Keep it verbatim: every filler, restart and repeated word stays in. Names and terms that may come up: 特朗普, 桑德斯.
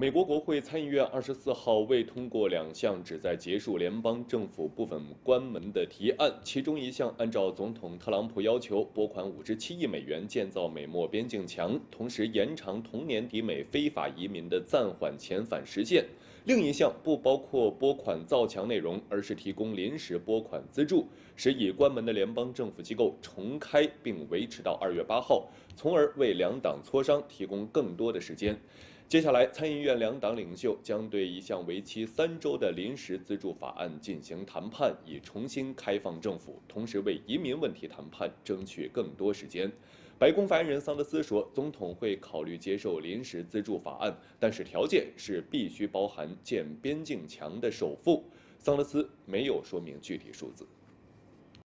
美国国会参议院二十四号未通过两项旨在结束联邦政府部分关门的提案，其中一项按照总统特朗普要求拨款五十七亿美元建造美墨边境墙，同时延长同年抵美非法移民的暂缓遣返时限；另一项不包括拨款造墙内容，而是提供临时拨款资助，使已关门的联邦政府机构重开并维持到二月八号，从而为两党磋商提供更多的时间。 接下来，参议院两党领袖将对一项为期三周的临时资助法案进行谈判，以重新开放政府，同时为移民问题谈判争取更多时间。白宫发言人桑德斯说，总统会考虑接受临时资助法案，但是条件是必须包含建边境墙的首付。桑德斯没有说明具体数字。